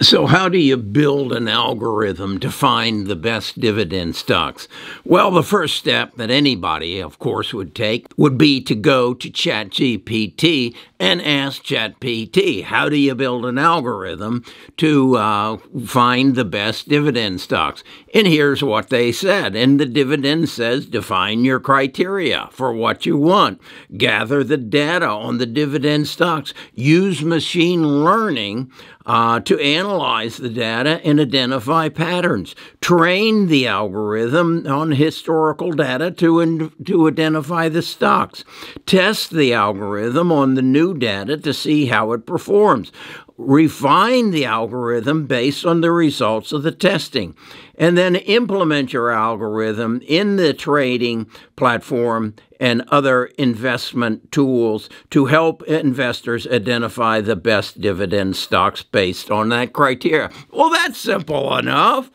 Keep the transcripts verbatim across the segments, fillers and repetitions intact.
So how do you build an algorithm to find the best dividend stocks? Well, the first step that anybody, of course, would take would be to go to ChatGPT and ask ChatGPT, how do you build an algorithm to uh, find the best dividend stocks? And here's what they said. And the dividend says, define your criteria for what you want. Gather the data on the dividend stocks. Use machine learning uh, to analyze Analyze the data and identify patterns. Train the algorithm on historical data to, in, to identify the stocks. Test the algorithm on the new data to see how it performs. Refine the algorithm based on the results of the testing. And then implement your algorithm in the trading platform and other investment tools to help investors identify the best dividend stocks based on that criteria. Well, that's simple enough.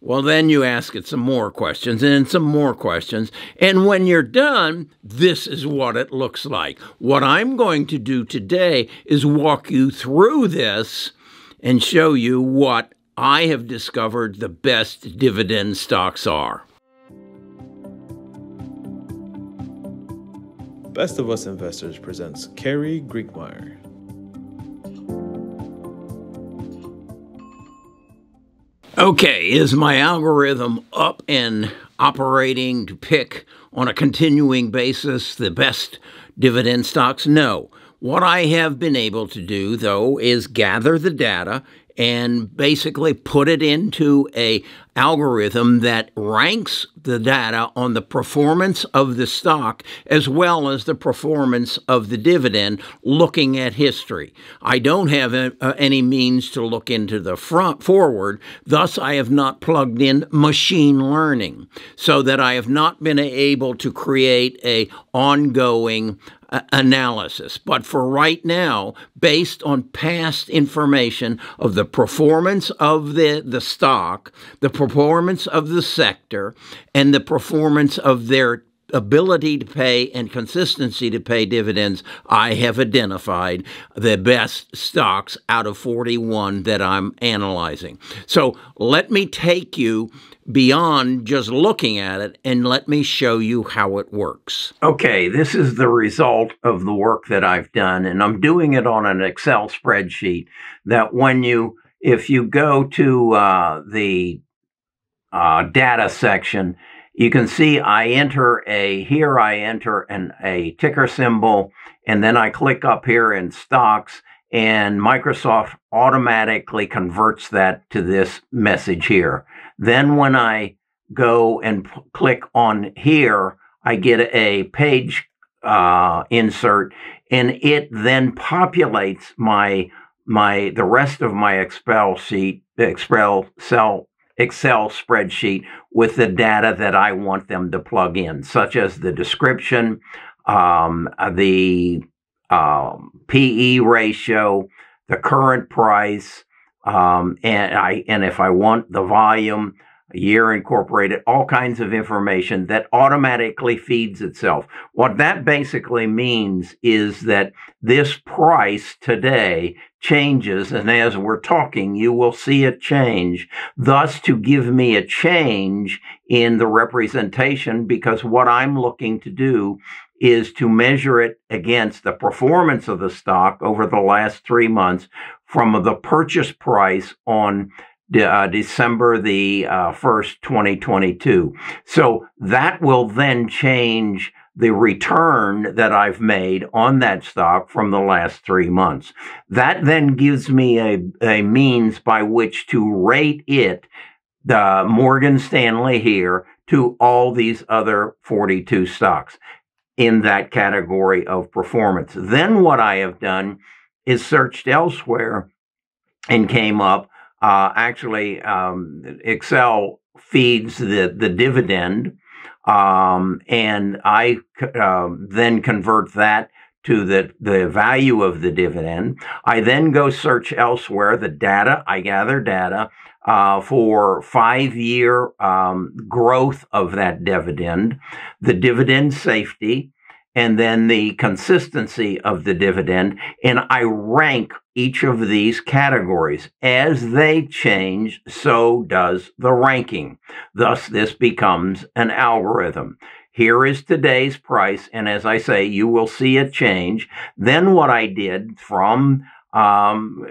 Well, then you ask it some more questions and some more questions. And when you're done, this is what it looks like. What I'm going to do today is walk you through this and show you what I have discovered the best dividend stocks are. Best of Us Investors presents Kerry Grinkmeyer. Okay, is my algorithm up and operating to pick on a continuing basis the best dividend stocks? No. What I have been able to do, though, is gather the data and basically put it into a algorithm that ranks the data on the performance of the stock as well as the performance of the dividend looking at history. I don't have a, uh, any means to look into the front forward, thus I have not plugged in machine learning so that I have not been able to create a ongoing uh, analysis. But for right now, based on past information of the performance of the, the stock, the performance of the sector, and the performance of their ability to pay and consistency to pay dividends, I have identified the best stocks out of forty-one that I'm analyzing. So let me take you beyond just looking at it and let me show you how it works. Okay, this is the result of the work that I've done, and I'm doing it on an Excel spreadsheet that when you, if you go to uh, the Uh, data section, you can see I enter a, here I enter an, a ticker symbol, and then I click up here in stocks, and Microsoft automatically converts that to this message here. Then when I go and click on here, I get a page uh, insert, and it then populates my, my, the rest of my Excel sheet, Excel cell Excel spreadsheet with the data that I want them to plug in, such as the description, um, the um, P E ratio, the current price, um, and, I, and if I want the volume, year incorporated, all kinds of information that automatically feeds itself. What that basically means is that this price today changes, and as we're talking, you will see a change, thus to give me a change in the representation, because what I'm looking to do is to measure it against the performance of the stock over the last three months from the purchase price on Uh, December the uh, first, twenty twenty-two. So that will then change the return that I've made on that stock from the last three months. That then gives me a, a means by which to rate it, the Morgan Stanley here, to all these other forty-two stocks in that category of performance. Then what I have done is searched elsewhere and came up. Uh, actually, um, Excel feeds the, the dividend, um, and I uh, then convert that to the, the value of the dividend. I then go search elsewhere the data. I gather data uh, for five-year um, growth of that dividend, the dividend safety, and then the consistency of the dividend. And I rank each of these categories. As they change, so does the ranking. Thus, this becomes an algorithm. Here is today's price, and as I say, you will see it change. Then what I did from um,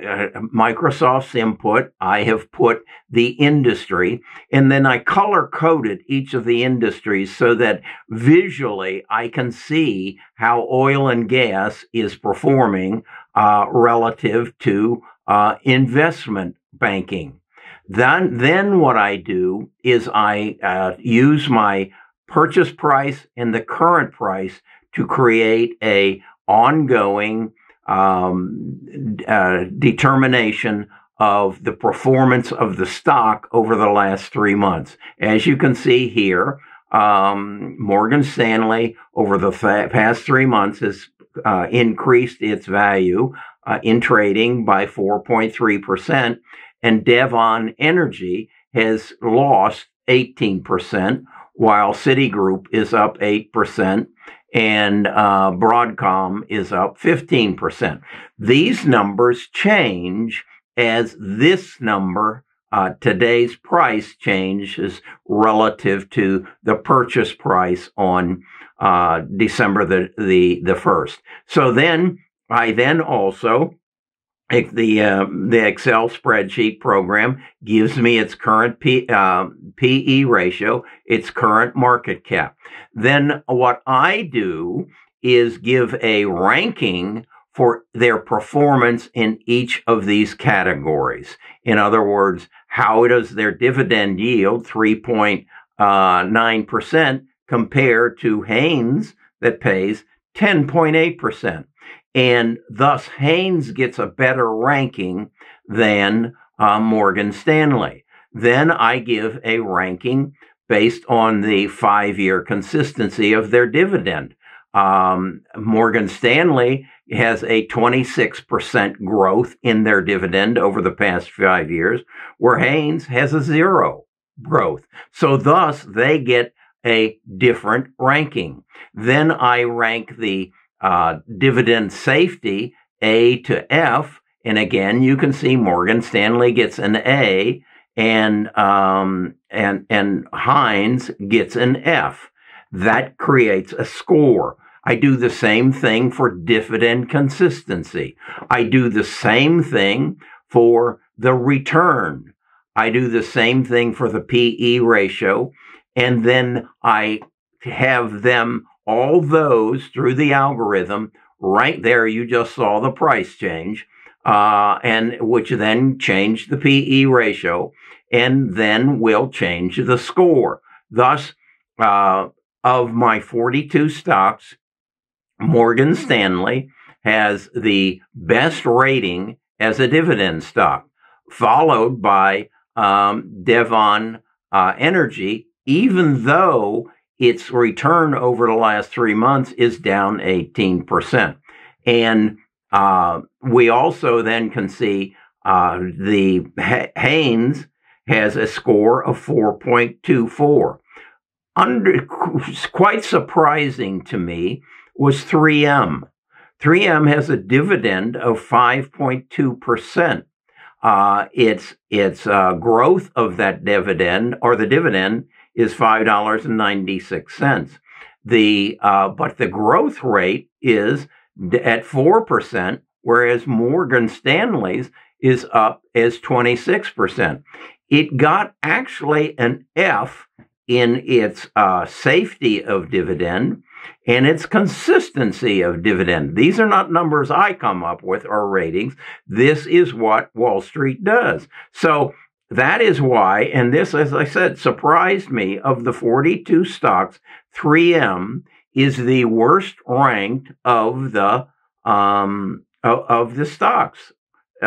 Microsoft's input, I have put the industry, and then I color-coded each of the industries so that visually I can see how oil and gas is performing uh, relative to uh, investment banking. Then, then what I do is I uh, use my purchase price and the current price to create a ongoing um, uh, determination of the performance of the stock over the last three months. As you can see here, um, Morgan Stanley over the fa- past three months has uh, increased its value uh, in trading by four point three percent, and Devon Energy has lost eighteen percent. While Citigroup is up eight percent and uh, Broadcom is up fifteen percent. These numbers change as this number, uh, today's price, changes relative to the purchase price on uh, December the, the, the first. So then I then also, the, uh, the Excel spreadsheet program gives me its current P, uh, P E ratio, its current market cap. Then what I do is give a ranking for their performance in each of these categories. In other words, how does their dividend yield, three point nine percent, compare to Hanes that pays ten point eight percent? And thus, Hanes gets a better ranking than uh, Morgan Stanley. Then I give a ranking based on the five-year consistency of their dividend. Um, Morgan Stanley has a twenty-six percent growth in their dividend over the past five years, where Hanes has a zero growth. So thus, they get a different ranking. Then I rank the Uh, dividend safety, A to F. And again, you can see Morgan Stanley gets an A and, um, and, and Heinz gets an F. That creates a score. I do the same thing for dividend consistency. I do the same thing for the return. I do the same thing for the P E ratio. And then I have them all those through the algorithm. Right there, you just saw the price change, uh, and which then changed the P E ratio, and then will change the score. Thus, uh, of my forty-two stocks, Morgan Stanley has the best rating as a dividend stock, followed by um, Devon uh, Energy, even though its return over the last three months is down eighteen percent. And uh, we also then can see uh, the Hanes has a score of four point two four. Under, quite surprising to me was three M. three M has a dividend of five point two percent. Uh, its its uh, growth of that dividend, or the dividend, is five dollars and ninety-six cents. The uh, but the growth rate is at four percent, whereas Morgan Stanley's is up as twenty-six percent. It got actually an F in its uh, safety of dividend and its consistency of dividend. These are not numbers I come up with or ratings. This is what Wall Street does. So that is why, and this, as I said, surprised me. Of the forty-two stocks, three M is the worst ranked of the um, of the stocks.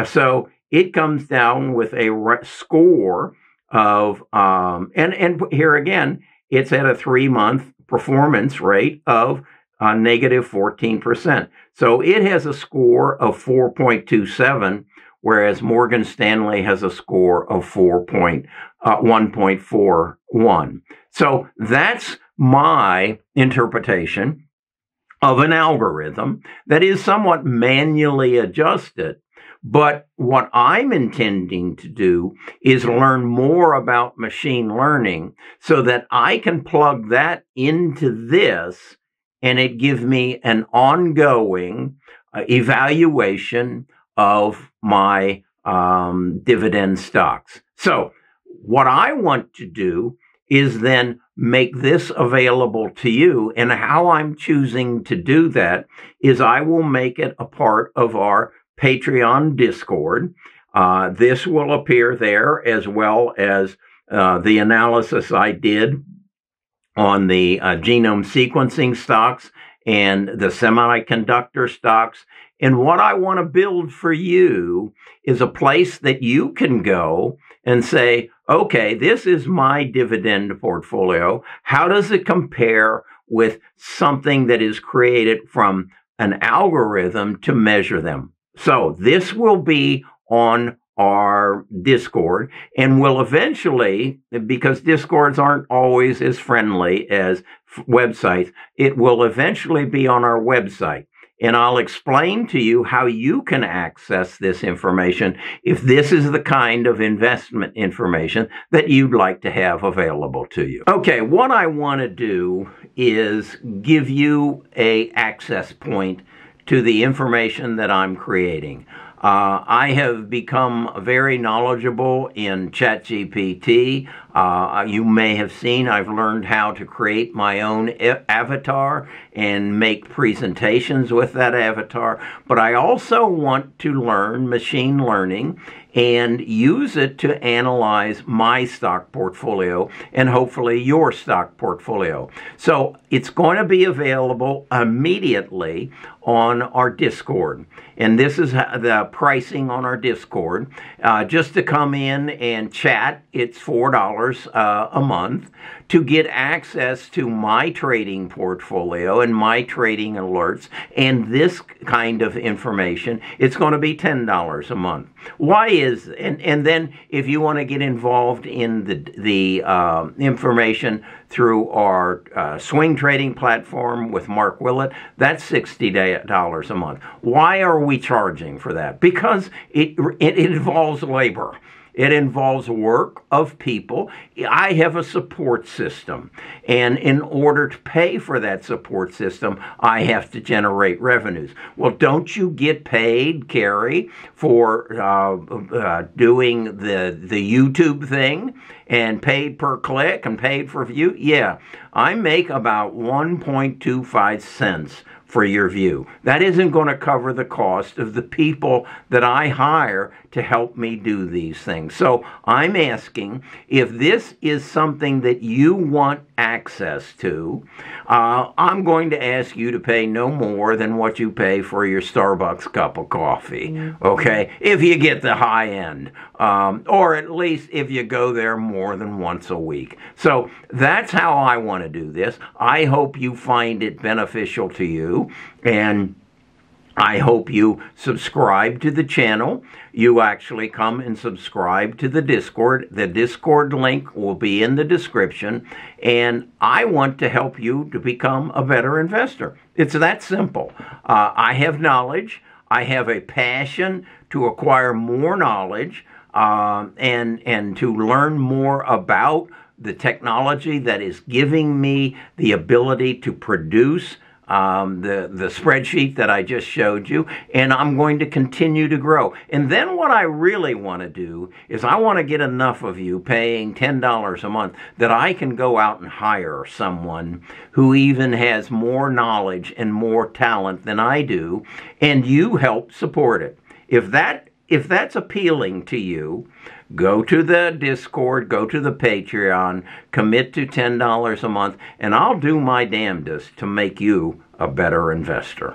So it comes down with a score of, um, and, and here again, it's at a three-month performance rate of uh, negative fourteen percent. So it has a score of four point two seven, whereas Morgan Stanley has a score of one point four one. So that's my interpretation of an algorithm that is somewhat manually adjusted. But what I'm intending to do is learn more about machine learning so that I can plug that into this and it gives me an ongoing uh, evaluation of my um, dividend stocks. So what I want to do is then make this available to you. And how I'm choosing to do that is I will make it a part of our Patreon Discord. Uh, this will appear there as well as uh, the analysis I did on the uh, genome sequencing stocks and the semiconductor stocks. And what I want to build for you is a place that you can go and say, okay, this is my dividend portfolio. How does it compare with something that is created from an algorithm to measure them? So this will be on our Discord and will eventually, because Discords aren't always as friendly as f- websites, it will eventually be on our website. And I'll explain to you how you can access this information if this is the kind of investment information that you'd like to have available to you. Okay, what I want to do is give you an access point to the information that I'm creating. Uh, I have become very knowledgeable in ChatGPT. Uh, you may have seen I've learned how to create my own e- avatar and make presentations with that avatar. But I also want to learn machine learning and use it to analyze my stock portfolio and hopefully your stock portfolio. So it's going to be available immediately on our Discord. And this is the pricing on our Discord. Uh, just to come in and chat, it's four dollars uh, a month to get access to my trading portfolio and my trading alerts and this kind of information. It's going to be ten dollars a month. Why is, and, and then if you want to get involved in the, the uh, information through our uh, swing trading platform with Mark Willett, that's sixty dollars a month. Why are we charging for that? Because it, it involves labor. It involves work of people. I have a support system. And in order to pay for that support system, I have to generate revenues. Well, don't you get paid, Kerry, for uh, uh, doing the, the YouTube thing and paid per click and paid for view? Yeah, I make about one point two five cents for your view. That isn't going to cover the cost of the people that I hire to help me do these things. So I'm asking if this is something that you want access to, uh, I'm going to ask you to pay no more than what you pay for your Starbucks cup of coffee, okay? If you get the high end, um, or at least if you go there more than once a week. So that's how I want to do this. I hope you find it beneficial to you. And I hope you subscribe to the channel. You actually come and subscribe to the Discord. The Discord link will be in the description. And I want to help you to become a better investor. It's that simple. Uh, I have knowledge. I have a passion to acquire more knowledge uh, and, and to learn more about the technology that is giving me the ability to produce Um, the, the spreadsheet that I just showed you, and I'm going to continue to grow. And then what I really want to do is I want to get enough of you paying ten dollars a month that I can go out and hire someone who even has more knowledge and more talent than I do, and you help support it. If that If that's appealing to you, go to the Discord, go to the Patreon, commit to ten dollars a month, and I'll do my damnedest to make you a better investor.